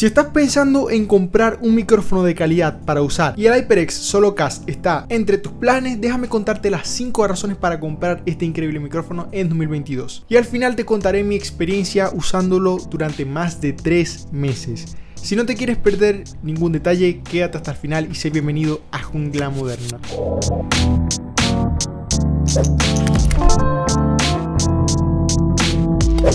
Si estás pensando en comprar un micrófono de calidad para usar y el HyperX SoloCast está entre tus planes, déjame contarte las 5 razones para comprar este increíble micrófono en 2022. Y al final te contaré mi experiencia usándolo durante más de 3 meses. Si no te quieres perder ningún detalle, quédate hasta el final y sé bienvenido a Jungla Moderna.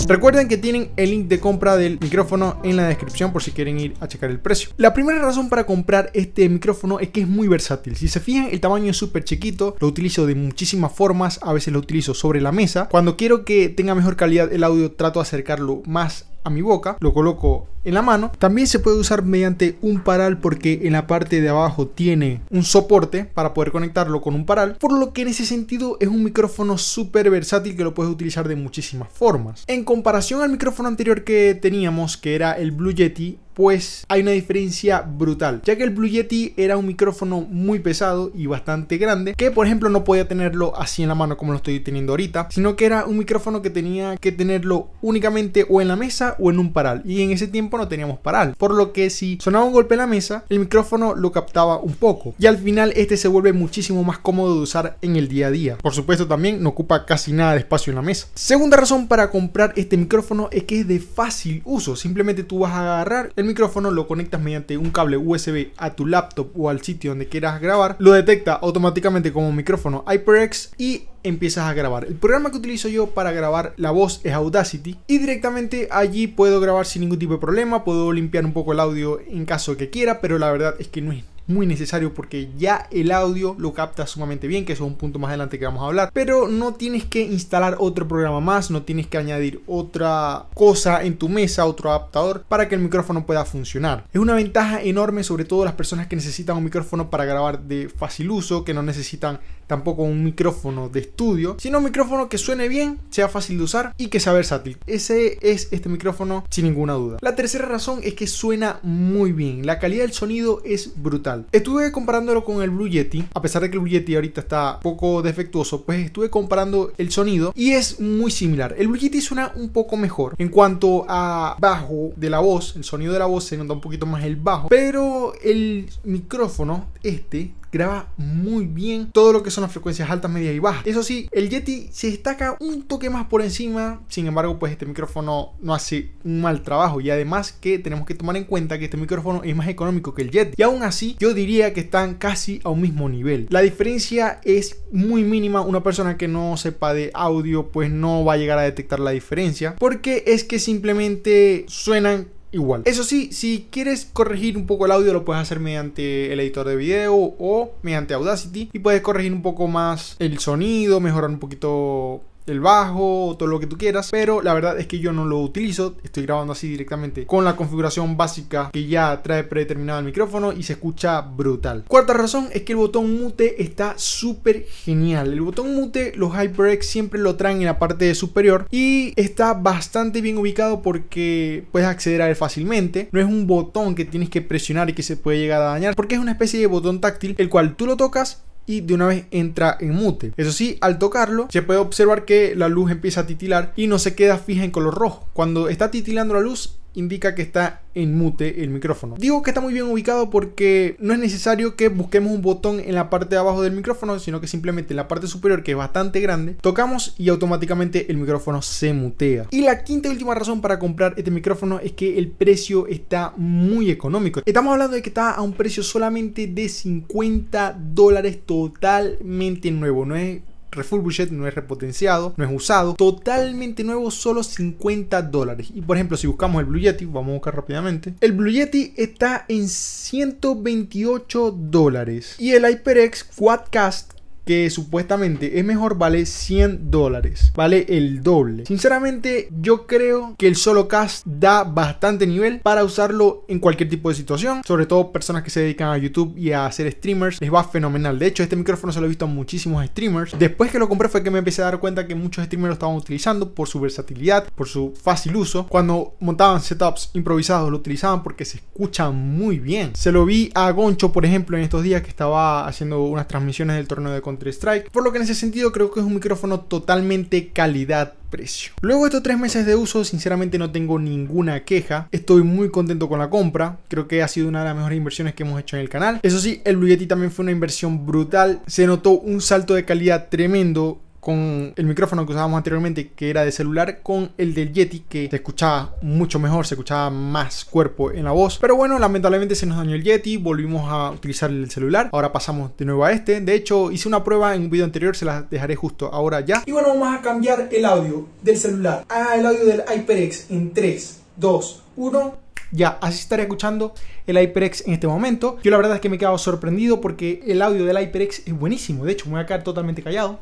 Recuerden que tienen el link de compra del micrófono en la descripción por si quieren ir a checar el precio. La primera razón para comprar este micrófono es que es muy versátil. Si se fijan, el tamaño es súper chiquito, lo utilizo de muchísimas formas, a veces lo utilizo sobre la mesa. Cuando quiero que tenga mejor calidad el audio, trato de acercarlo más a mi boca, lo coloco en la mano. También se puede usar mediante un paral porque en la parte de abajo tiene un soporte para poder conectarlo con un paral, por lo que en ese sentido es un micrófono súper versátil que lo puedes utilizar de muchísimas formas. En comparación al micrófono anterior que teníamos, que era el Blue Yeti, pues hay una diferencia brutal, ya que el Blue Yeti era un micrófono muy pesado y bastante grande, que por ejemplo no podía tenerlo así en la mano como lo estoy teniendo ahorita, sino que era un micrófono que tenía que tenerlo únicamente o en la mesa o en un paral, y en ese tiempo no teníamos paral, por lo que si sonaba un golpe en la mesa, el micrófono lo captaba un poco, y al final este se vuelve muchísimo más cómodo de usar en el día a día. Por supuesto también no ocupa casi nada de espacio en la mesa. Segunda razón para comprar este micrófono es que es de fácil uso. Simplemente tú vas a agarrar el micrófono, lo conectas mediante un cable USB a tu laptop o al sitio donde quieras grabar, lo detecta automáticamente como micrófono HyperX y empiezas a grabar. El programa que utilizo yo para grabar la voz es Audacity y directamente allí puedo grabar sin ningún tipo de problema, puedo limpiar un poco el audio en caso que quiera, pero la verdad es que no es muy necesario porque ya el audio lo capta sumamente bien, que eso es un punto más adelante que vamos a hablar, pero no tienes que instalar otro programa más, no tienes que añadir otra cosa en tu mesa, otro adaptador para que el micrófono pueda funcionar. Es una ventaja enorme, sobre todo las personas que necesitan un micrófono para grabar de fácil uso, que no necesitan tampoco un micrófono de estudio, sino un micrófono que suene bien, sea fácil de usar y que sea versátil. Ese es este micrófono sin ninguna duda. La tercera razón es que suena muy bien, la calidad del sonido es brutal. Estuve comparándolo con el Blue Yeti, a pesar de que el Blue Yeti ahorita está poco defectuoso, pues estuve comparando el sonido y es muy similar. El Blue Yeti suena un poco mejor en cuanto a bajo de la voz, el sonido de la voz se nota un poquito más el bajo, pero el micrófono este graba muy bien todo lo que son las frecuencias altas, medias y bajas. Eso sí, el Yeti se destaca un toque más por encima, sin embargo pues este micrófono no hace un mal trabajo, y además que tenemos que tomar en cuenta que este micrófono es más económico que el Yeti, y aún así yo diría que están casi a un mismo nivel. La diferencia es muy mínima, una persona que no sepa de audio pues no va a llegar a detectar la diferencia, porque es que simplemente suenan igual. Eso sí, si quieres corregir un poco el audio, lo puedes hacer mediante el editor de video o mediante Audacity y puedes corregir un poco más el sonido, mejorar un poquito el bajo, todo lo que tú quieras, pero la verdad es que yo no lo utilizo, estoy grabando así directamente con la configuración básica que ya trae predeterminado el micrófono y se escucha brutal. Cuarta razón es que el botón mute está súper genial. El botón mute los HyperX siempre lo traen en la parte superior y está bastante bien ubicado porque puedes acceder a él fácilmente, no es un botón que tienes que presionar y que se puede llegar a dañar, porque es una especie de botón táctil el cual tú lo tocas y de una vez entra en mute. Eso sí, al tocarlo se puede observar que la luz empieza a titilar y no se queda fija en color rojo. Cuando está titilando la luz indica que está en mute el micrófono. Digo que está muy bien ubicado porque no es necesario que busquemos un botón en la parte de abajo del micrófono, sino que simplemente en la parte superior, que es bastante grande, tocamos y automáticamente el micrófono se mutea. Y la quinta y última razón para comprar este micrófono es que el precio está muy económico. Estamos hablando de que está a un precio solamente de $50 totalmente nuevo, no es refurbished, no es repotenciado, no es usado, totalmente nuevo, solo $50. Y por ejemplo, si buscamos el Blue Yeti, vamos a buscar rápidamente, el Blue Yeti está en $128 y el HyperX Quadcast, que supuestamente es mejor, vale $100, vale el doble. Sinceramente yo creo que el SoloCast da bastante nivel para usarlo en cualquier tipo de situación, sobre todo personas que se dedican a YouTube y a hacer streamers, les va fenomenal. De hecho este micrófono se lo he visto a muchísimos streamers. Después que lo compré fue que me empecé a dar cuenta que muchos streamers lo estaban utilizando por su versatilidad, por su fácil uso, cuando montaban setups improvisados lo utilizaban porque se escucha muy bien. Se lo vi a Goncho por ejemplo en estos días que estaba haciendo unas transmisiones del torneo de Counter-Strike, por lo que en ese sentido creo que es un micrófono totalmente calidad-precio. Luego de estos 3 meses de uso, sinceramente no tengo ninguna queja. Estoy muy contento con la compra, creo que ha sido una de las mejores inversiones que hemos hecho en el canal. Eso sí, el Blue Yeti también fue una inversión brutal, se notó un salto de calidad tremendo con el micrófono que usábamos anteriormente, que era de celular, con el del Yeti, que se escuchaba mucho mejor, se escuchaba más cuerpo en la voz. Pero bueno, lamentablemente se nos dañó el Yeti, volvimos a utilizar el celular, ahora pasamos de nuevo a este. De hecho, hice una prueba en un video anterior, se las dejaré justo ahora ya. Y bueno, vamos a cambiar el audio del celular a el audio del HyperX en 3, 2, 1... Ya, así estaré escuchando el HyperX en este momento. Yo la verdad es que me he quedado sorprendido porque el audio del HyperX es buenísimo. De hecho, me voy a quedar totalmente callado.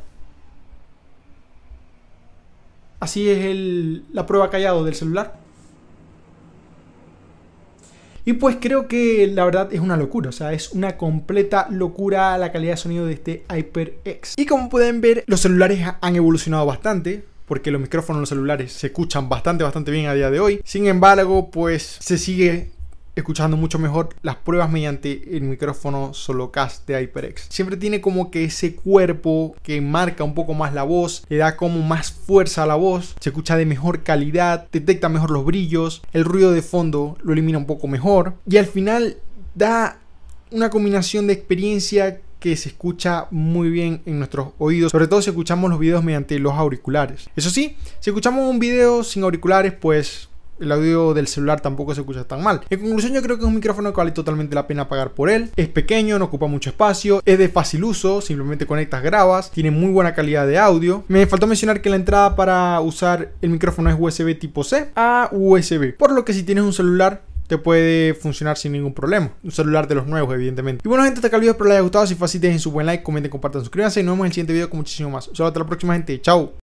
Así es la prueba callado del celular. Y pues creo que la verdad es una locura, o sea, es una completa locura la calidad de sonido de este HyperX. Y como pueden ver, los celulares han evolucionado bastante, porque los micrófonos en los celulares se escuchan bastante bien a día de hoy. Sin embargo, pues se sigue escuchando mucho mejor las pruebas mediante el micrófono SoloCast de HyperX. Siempre tiene como que ese cuerpo que marca un poco más la voz, le da como más fuerza a la voz, se escucha de mejor calidad, detecta mejor los brillos, el ruido de fondo lo elimina un poco mejor y al final da una combinación de experiencia que se escucha muy bien en nuestros oídos, sobre todo si escuchamos los videos mediante los auriculares. Eso sí, si escuchamos un video sin auriculares, pues el audio del celular tampoco se escucha tan mal. En conclusión, yo creo que es un micrófono que vale totalmente la pena pagar por él. Es pequeño, no ocupa mucho espacio, es de fácil uso, simplemente conectas, grabas, tiene muy buena calidad de audio. Me faltó mencionar que la entrada para usar el micrófono es USB tipo C a USB, por lo que si tienes un celular te puede funcionar sin ningún problema. Un celular de los nuevos, evidentemente. Y bueno, gente, hasta acá el video, espero les haya gustado. Si fue así, dejen su buen like, comenten, compartan, suscríbanse y nos vemos en el siguiente video con muchísimo más. Hasta la próxima, gente. Chao.